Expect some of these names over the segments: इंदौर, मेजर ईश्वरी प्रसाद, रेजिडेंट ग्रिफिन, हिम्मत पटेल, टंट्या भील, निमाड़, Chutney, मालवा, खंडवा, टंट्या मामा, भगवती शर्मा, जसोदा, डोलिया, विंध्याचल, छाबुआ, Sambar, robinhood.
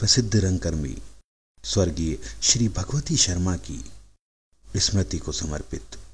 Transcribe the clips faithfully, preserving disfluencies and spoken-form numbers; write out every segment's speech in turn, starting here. प्रसिद्ध रंगकर्मी स्वर्गीय श्री भगवती शर्मा की स्मृति को समर्पित।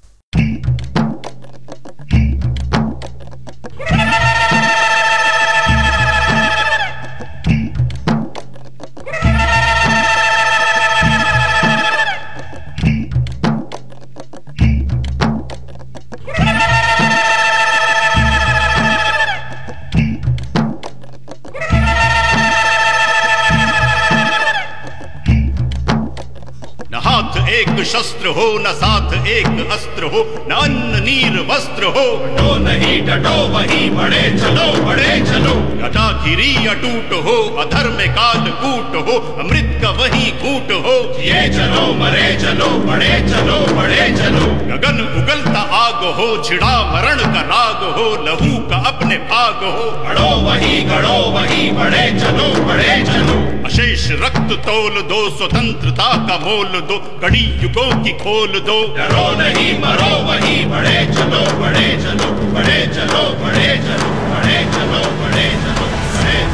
शस्त्र हो न साथ एक अस्त्र हो, न अन्न नीर वस्त्र हो, डटो नहीं डटो वही बढ़े चलो बढ़े चलो। घटा खिरी अटूट हो, अधर्म काल कूट हो, अमृत का वही कूट हो, ये चलो मरे चलो बढ़े चलो बढ़े चलो। गगन उगलता आग हो, छिड़ा मरण का राग हो, लहू का अपने भाग हो, गढ़ो वही गढ़ो वही बढ़े चलो बढ़े चलो। अशेष रक्त तोल दो, स्वतंत्रता का मोल दो, कड़ी युगों की खोल दो, डरो नहीं मरो वही बढ़े चलो बढ़े चलो बढ़े चलो बढ़े चलो बढ़े चलो बढ़े चलो बढ़े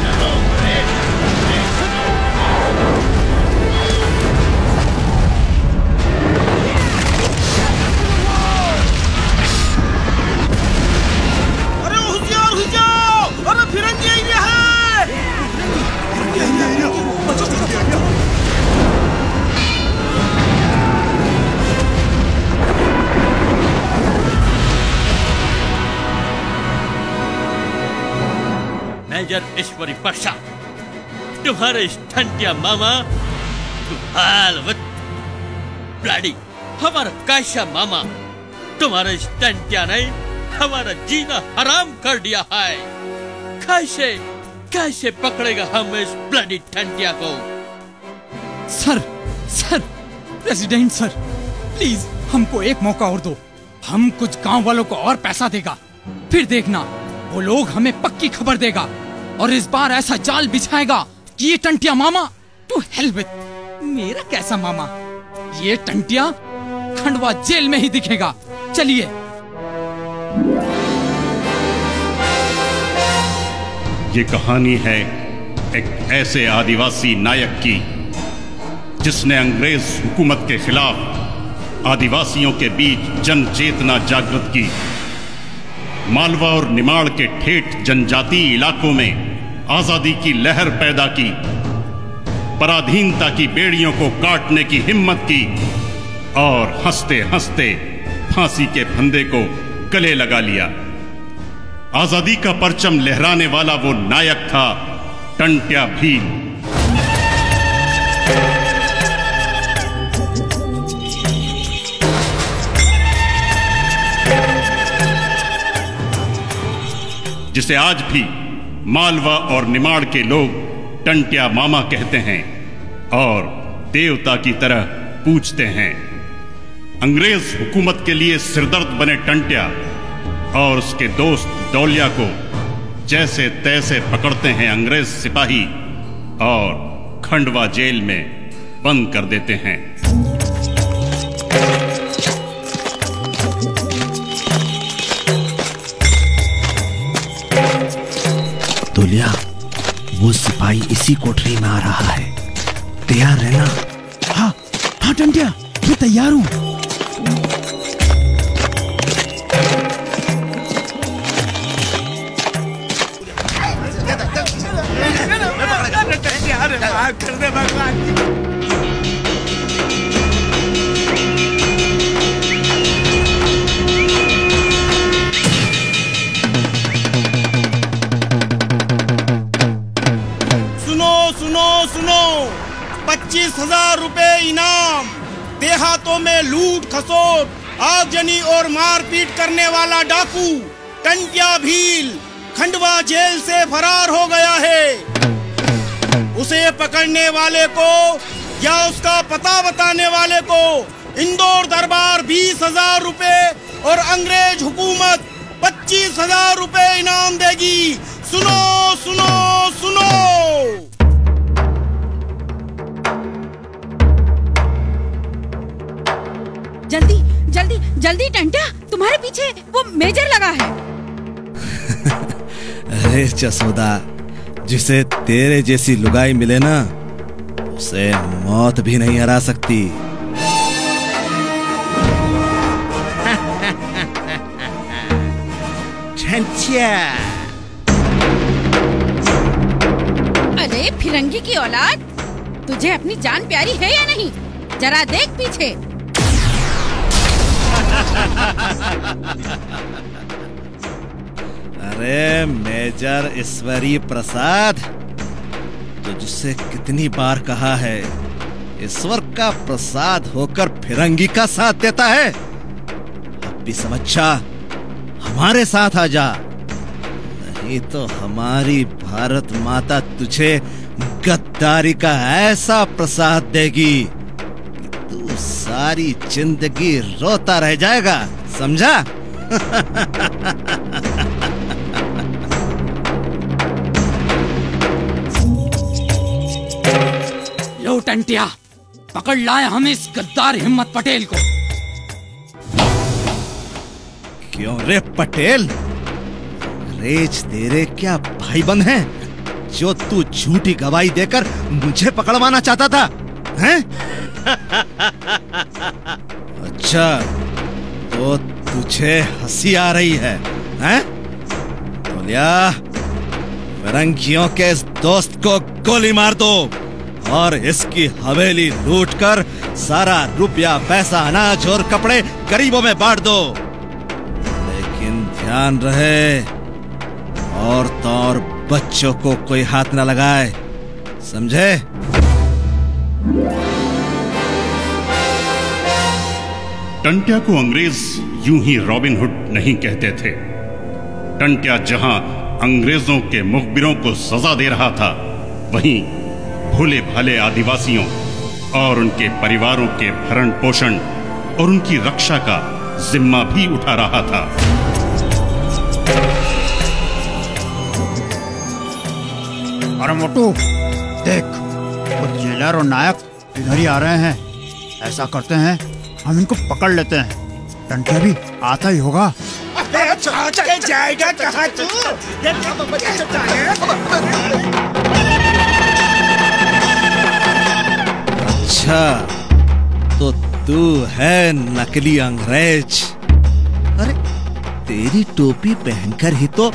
चलो बढ़े चलो। अरे होशियार होशियार, अरे फिरंगी आई है। मेजर ईश्वरी प्रसाद, तुम्हारे टंट्या मामा ब्लडी, हमारा कैसा मामा तुम्हारे टंट्या ने हमारा जीना हराम कर दिया है। कैसे कैसे पकड़ेगा हम इस ब्लडी टंट्या को? Sir sir president sir, please हमको एक मौका और दो। हम कुछ गांव वालों को और पैसा देगा, फिर देखना वो लोग हमें पक्की खबर देगा और इस बार ऐसा जाल बिछाएगा कि ये टंट्या मामा टू हेल विद मेरा कैसा मामा, ये टंट्या खंडवा जेल में ही दिखेगा। चलिए ये कहानी है एक ऐसे आदिवासी नायक की जिसने अंग्रेज हुकूमत के खिलाफ आदिवासियों के बीच जन चेतना जागृत की। मालवा और निमाड़ के ठेठ जनजातीय इलाकों में आजादी की लहर पैदा की, पराधीनता की बेड़ियों को काटने की हिम्मत की और हंसते हंसते फांसी के फंदे को गले लगा लिया। आजादी का परचम लहराने वाला वो नायक था टंट्या भील। जिसे आज भी मालवा और निमाड़ के लोग टंट्या मामा कहते हैं और देवता की तरह पूजते हैं। अंग्रेज हुकूमत के लिए सिरदर्द बने टंट्या और उसके दोस्त डोलिया को जैसे तैसे पकड़ते हैं अंग्रेज सिपाही और खंडवा जेल में बंद कर देते हैं। डोलिया, वो सिपाही इसी कोठरी में आ रहा है, तैयार रहना। हाँ हाँ टंट्या, मैं तैयार हूँ। पच्चीस हजार रुपए इनाम। देहातों में लूट खसोट, आगजनी और मारपीट करने वाला डाकू टंट्या भील खंडवा जेल से फरार हो गया है। उसे पकड़ने वाले को या उसका पता बताने वाले को इंदौर दरबार बीस हजार रुपए और अंग्रेज हुकूमत पच्चीस हजार रुपए इनाम देगी। सुनो सुनो सुनो। जल्दी जल्दी जल्दी टंट्या, तुम्हारे पीछे वो मेजर लगा है। अरे जसोदा, जिसे तेरे जैसी लुगाई मिले ना उसे मौत भी नहीं हरा सकती। टंट्या, अरे फिरंगी की औलाद, तुझे अपनी जान प्यारी है या नहीं? जरा देख पीछे। अरे मेजर ईश्वरी प्रसाद, तुझसे कितनी बार कहा है, ईश्वर का प्रसाद होकर फिरंगी का साथ देता है। अब भी समझा, हमारे साथ आ जा, नहीं तो हमारी भारत माता तुझे गद्दारी का ऐसा प्रसाद देगी कि तू सारी जिंदगी रोता रह जाएगा, समझा? लो टंट्या, पकड़ लाए हम इस गद्दार हिम्मत पटेल को। क्यों रे पटेल, रेज तेरे क्या भाईबंद हैं जो तू झूठी गवाही देकर मुझे पकड़वाना चाहता था, हैं? अच्छा, तो तुझे हंसी आ रही है, हैं? डोलिया, फिरंगियों के इस दोस्त को गोली मार दो और इसकी हवेली लूटकर सारा रुपया पैसा अनाज और कपड़े गरीबों में बांट दो। लेकिन ध्यान रहे, और तो और बच्चों को कोई हाथ ना लगाए, समझे? टंट्या को अंग्रेज यूं ही रॉबिनहुड नहीं कहते थे। टंट्या जहां अंग्रेजों के मुखबिरों को सजा दे रहा था, वहीं भोले भाले आदिवासियों और उनके परिवारों के भरण पोषण और उनकी रक्षा का जिम्मा भी उठा रहा था। अरे मोटू, देख, वो जेलर और नायक इधर ही आ रहे हैं। ऐसा करते हैं, हम इनको पकड़ लेते हैं, टंट्या भी आता ही होगा। जाएगा कहाँ तू? तो तू है नकली अंग्रेज। अरे तेरी टोपी पहनकर ही तो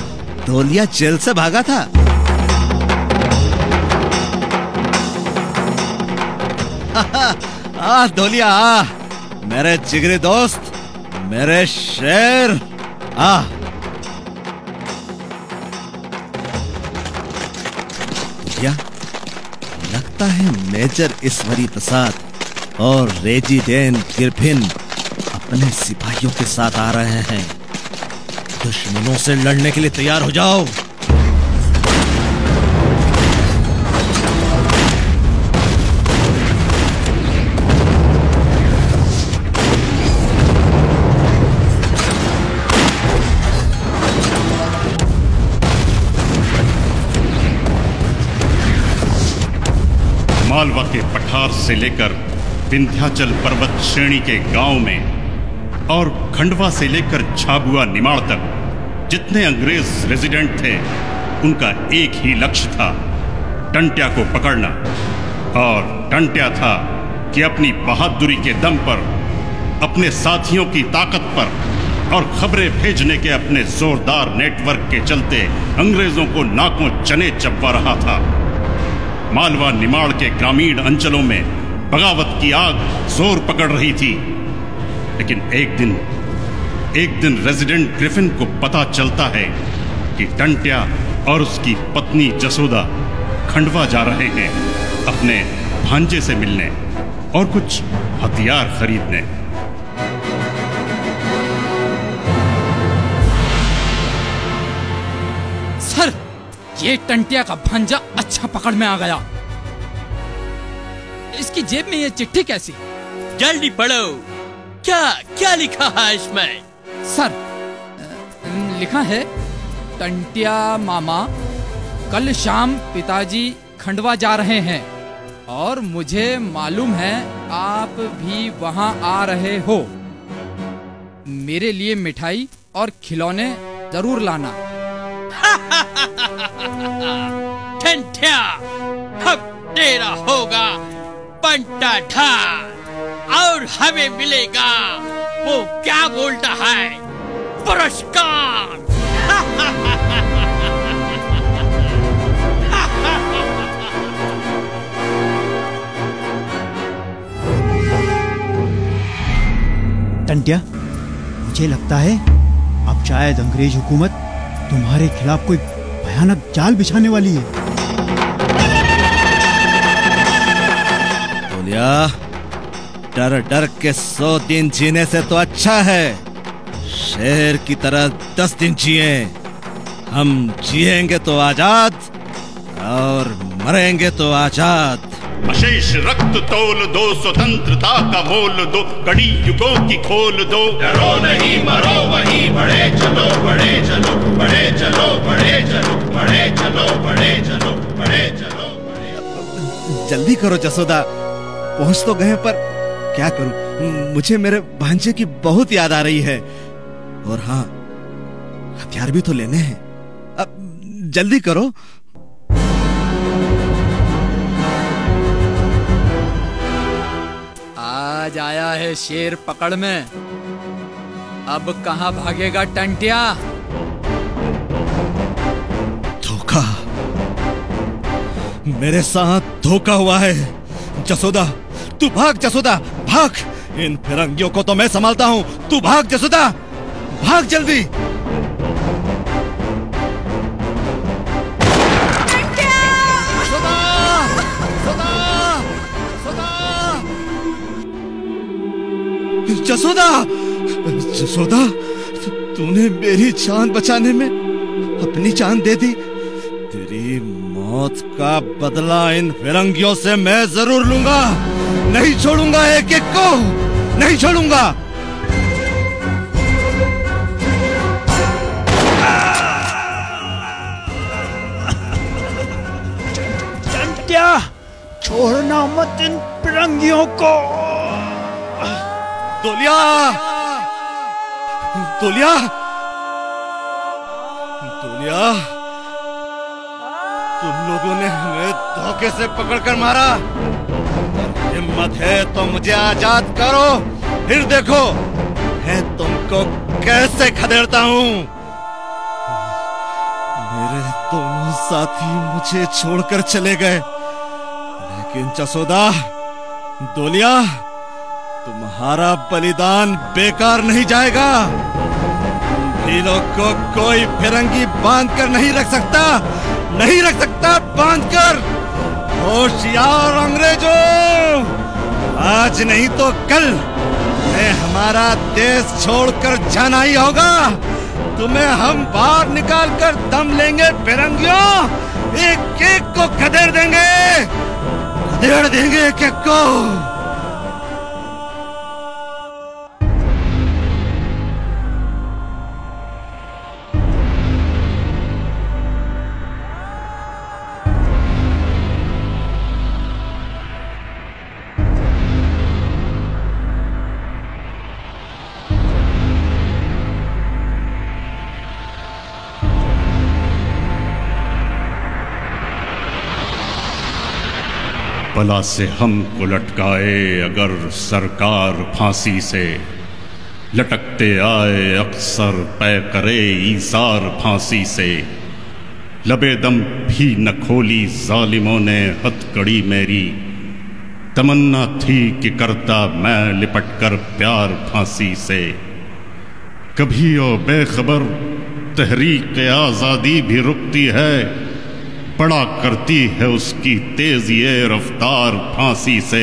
डोलिया जेल से भागा था। आ डोलिया, आ मेरे जिगरी दोस्त, मेरे शेर, आ। डोलिया, लगता है मेजर ईश्वरी प्रसाद और रेजिडेंट ग्रिफिन अपने सिपाहियों के साथ आ रहे हैं। दुश्मनों से लड़ने के लिए तैयार हो जाओ। मालवा के पठार से लेकर विंध्याचल पर्वत श्रेणी के गांव में और खंडवा से लेकर छाबुआ निमाड़ तक जितने अंग्रेज रेजिडेंट थे, उनका एक ही लक्ष्य था, टंट्या को पकड़ना। और टंट्या था कि अपनी बहादुरी के दम पर, अपने साथियों की ताकत पर और खबरें भेजने के अपने जोरदार नेटवर्क के चलते अंग्रेजों को नाकों चने चबवा रहा था। मालवा निमाड़ के ग्रामीण अंचलों में बगावत की आग जोर पकड़ रही थी। लेकिन एक दिन एक दिन रेजिडेंट ग्रिफिन को पता चलता है कि टंट्या और उसकी पत्नी जसोदा खंडवा जा रहे हैं अपने भांजे से मिलने और कुछ हथियार खरीदने। सर, ये टंट्या का भांजा अच्छा पकड़ में आ गया। इसकी जेब में ये चिट्ठी कैसी? जल्दी पढ़ो, क्या क्या लिखा है इसमें? सर, लिखा है, टंट्या मामा, कल शाम पिताजी खंडवा जा रहे हैं और मुझे मालूम है आप भी वहां आ रहे हो। मेरे लिए मिठाई और खिलौने जरूर लाना। टंट्या, अब तेरा होगा का ढाल और हमें मिलेगा वो क्या बोलता है पुरस्कार। टंट्या, मुझे लगता है अब शायद अंग्रेज हुकूमत तुम्हारे खिलाफ कोई भयानक जाल बिछाने वाली है। डोलिया, डर डर के सौ दिन जीने से तो अच्छा है शेर की तरह दस दिन जिए। हम जिएंगे तो आजाद और मरेंगे तो आजाद। अशेष रक्त तोल दो, स्वतंत्रता का मोल दो, कड़ी युगों की खोल दो। डरो नहीं, मरो वहीं, बढ़े चलो, बढ़े चलो, बढ़े चलो, बढ़े चलो, बढ़े चलो, बढ़े चलो, बढ़े चलो। जल्दी करो जसोदा, पहुंच तो गए पर क्या करूं, मुझे मेरे भांजे की बहुत याद आ रही है। और हाँ, हथियार भी तो लेने हैं, अब जल्दी करो। आज आया है शेर पकड़ में, अब कहां भागेगा टंट्या। धोखा, मेरे साथ धोखा हुआ है। जसोदा तू भाग, जसोदा भाग, इन फिरंगियों को तो मैं संभालता हूं, तू भाग जसोदा, भाग जल्दी। जसोदा, जसोदा, तूने मेरी जान बचाने में अपनी जान दे दी। तेरी मौत का बदला इन फिरंगियों से मैं जरूर लूंगा, नहीं छोड़ूंगा, एक एक को नहीं छोड़ूंगा। टंट्या, छोड़ना मत इन फिरंगियों को। डोलिया, डोलिया, डोलिया, तुम लोगों ने हमें धोखे से पकड़कर मारा। हिम्मत है तो मुझे आजाद करो, फिर देखो मैं तुमको कैसे खदेड़ता हूँ। मेरे दोनों साथी मुझे छोड़कर चले गए, लेकिन जसोदा, डोलिया, तुम्हारा बलिदान बेकार नहीं जाएगा। भीलों को कोई फिरंगी बांध कर नहीं रख सकता, नहीं रख सकता बांध कर। होशियार अंग्रेजों, आज नहीं तो कल मैं हमारा देश छोड़कर जाना ही होगा। तुम्हें हम बाहर निकाल कर दम लेंगे फिरंगियों, एक एक को खदेड़ देंगे, खदेड़ देंगे एक एक को। भला से हमको लटकाए अगर सरकार फांसी से, लटकते आए अक्सर पै करे ईसार फांसी से। लबे दम भी न खोली जालिमों ने हथकड़ी मेरी, तमन्ना थी कि करता मैं लिपट कर प्यार फांसी से। कभी ओ बेखबर तहरीक आज़ादी भी रुकती है, बड़ा करती है उसकी तेजी रफ्तार फांसी से।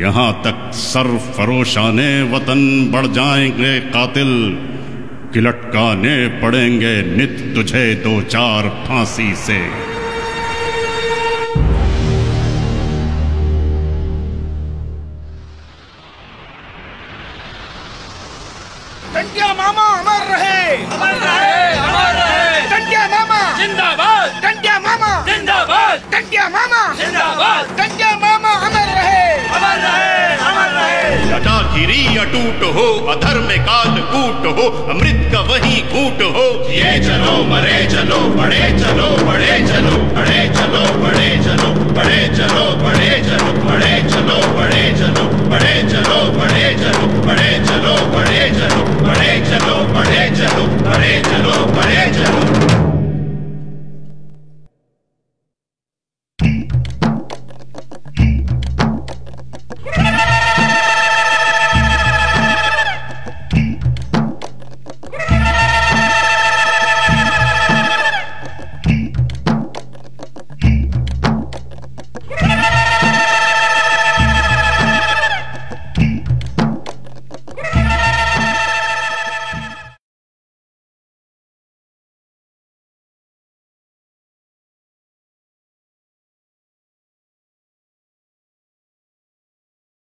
यहाँ तक सर फरोशाने वतन बढ़ जाएंगे कातिल, कि लटकाने पड़ेंगे नित तुझे दो चार फांसी से। टंट्या मामा अमर रहे, अमर रहे, अमर रहे। टंट्या मामा जिंदाबाद, टंट्या मामा जिंदाबाद, टंट्या मामा जिंदाबाद, टंट्या मामा अमर रहे, अमर रहे, अमर रहे। जटागिरी अटूट हो, अधर्म काल कूट हो, अमृत का वही कूट हो। ये चलो, मरे चलो, बड़े चलो, बड़े चलो, बड़े चलो, बड़े चलो।